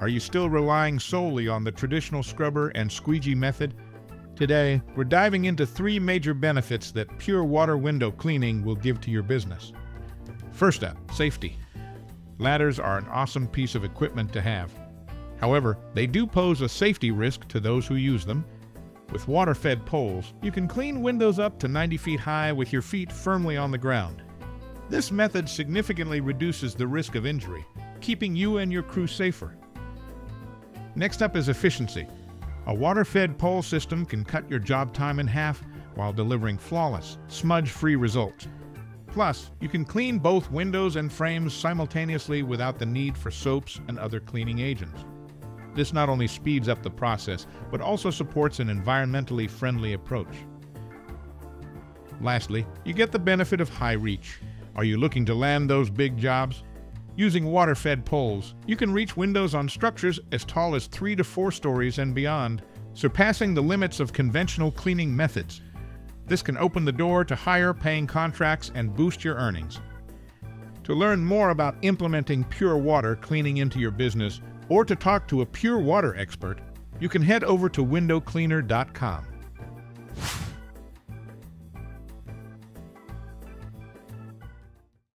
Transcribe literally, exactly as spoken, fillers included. Are you still relying solely on the traditional scrubber and squeegee method? Today, we're diving into three major benefits that pure water window cleaning will give to your business. First up, safety. Ladders are an awesome piece of equipment to have. However, they do pose a safety risk to those who use them. With water-fed poles, you can clean windows up to ninety feet high with your feet firmly on the ground. This method significantly reduces the risk of injury, keeping you and your crew safer. Next up is efficiency. A water-fed pole system can cut your job time in half while delivering flawless, smudge-free results. Plus, you can clean both windows and frames simultaneously without the need for soaps and other cleaning agents. This not only speeds up the process, but also supports an environmentally friendly approach. Lastly, you get the benefit of high reach. Are you looking to land those big jobs? Using water-fed poles, you can reach windows on structures as tall as three to four stories and beyond, surpassing the limits of conventional cleaning methods. This can open the door to higher paying contracts and boost your earnings. To learn more about implementing pure water cleaning into your business, or to talk to a pure water expert, you can head over to window cleaner dot com.